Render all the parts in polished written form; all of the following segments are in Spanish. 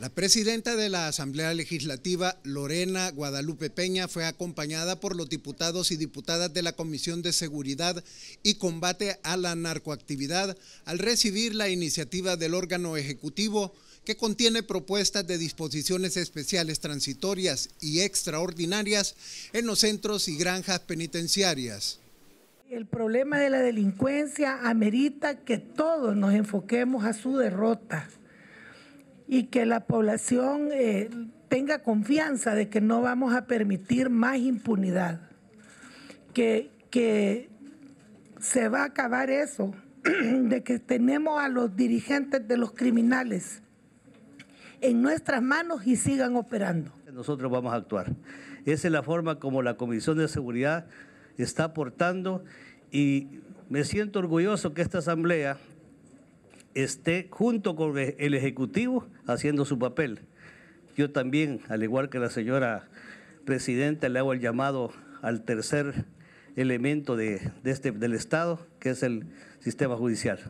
La presidenta de la Asamblea Legislativa, Lorena Guadalupe Peña, fue acompañada por los diputados y diputadas de la Comisión de Seguridad y Combate a la Narcoactividad al recibir la iniciativa del órgano ejecutivo que contiene propuestas de disposiciones especiales transitorias y extraordinarias en los centros y granjas penitenciarias. El problema de la delincuencia amerita que todos nos enfoquemos a su derrota y que la población tenga confianza de que no vamos a permitir más impunidad, que se va a acabar eso, de que tenemos a los dirigentes de los criminales en nuestras manos y sigan operando. Nosotros vamos a actuar. Esa es la forma como la Comisión de Seguridad está aportando y me siento orgulloso que esta asamblea esté junto con el Ejecutivo haciendo su papel. Yo también, al igual que la señora presidenta, le hago el llamado al tercer elemento del Estado, que es el sistema judicial.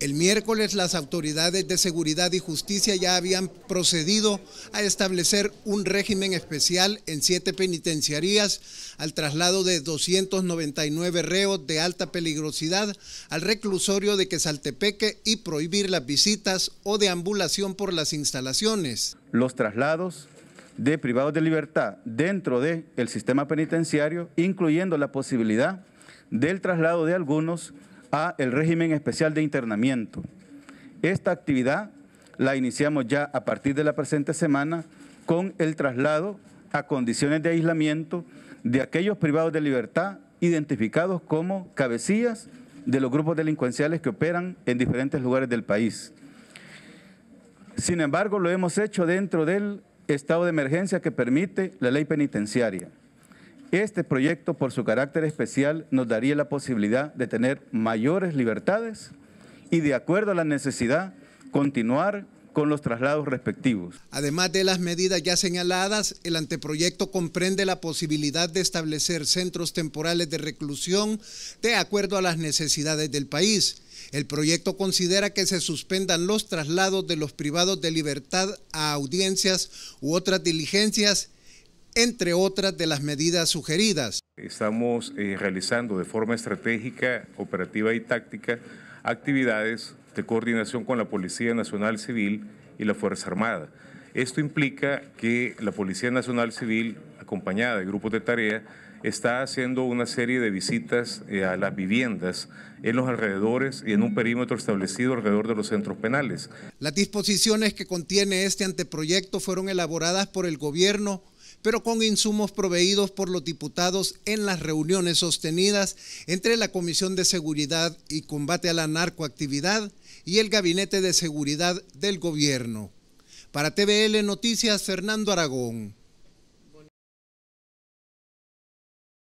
El miércoles las autoridades de seguridad y justicia ya habían procedido a establecer un régimen especial en 7 penitenciarías al traslado de 299 reos de alta peligrosidad al reclusorio de Quezaltepeque y prohibir las visitas o deambulación por las instalaciones. Los traslados de privados de libertad dentro del sistema penitenciario, incluyendo la posibilidad del traslado de algunos a el régimen especial de internamiento. Esta actividad la iniciamos ya a partir de la presente semana con el traslado a condiciones de aislamiento de aquellos privados de libertad identificados como cabecillas de los grupos delincuenciales que operan en diferentes lugares del país. Sin embargo, lo hemos hecho dentro del estado de emergencia que permite la ley penitenciaria. Este proyecto, por su carácter especial, nos daría la posibilidad de tener mayores libertades y, de acuerdo a la necesidad, continuar con los traslados respectivos. Además de las medidas ya señaladas, el anteproyecto comprende la posibilidad de establecer centros temporales de reclusión de acuerdo a las necesidades del país. El proyecto considera que se suspendan los traslados de los privados de libertad a audiencias u otras diligencias, entre otras de las medidas sugeridas. Estamos realizando de forma estratégica, operativa y táctica actividades de coordinación con la Policía Nacional Civil y la Fuerza Armada. Esto implica que la Policía Nacional Civil, acompañada de grupos de tarea, está haciendo una serie de visitas a las viviendas en los alrededores y en un perímetro establecido alrededor de los centros penales. Las disposiciones que contiene este anteproyecto fueron elaboradas por el gobierno, pero con insumos proveídos por los diputados en las reuniones sostenidas entre la Comisión de Seguridad y Combate a la Narcoactividad y el Gabinete de Seguridad del Gobierno. Para TVL Noticias, Fernando Aragón.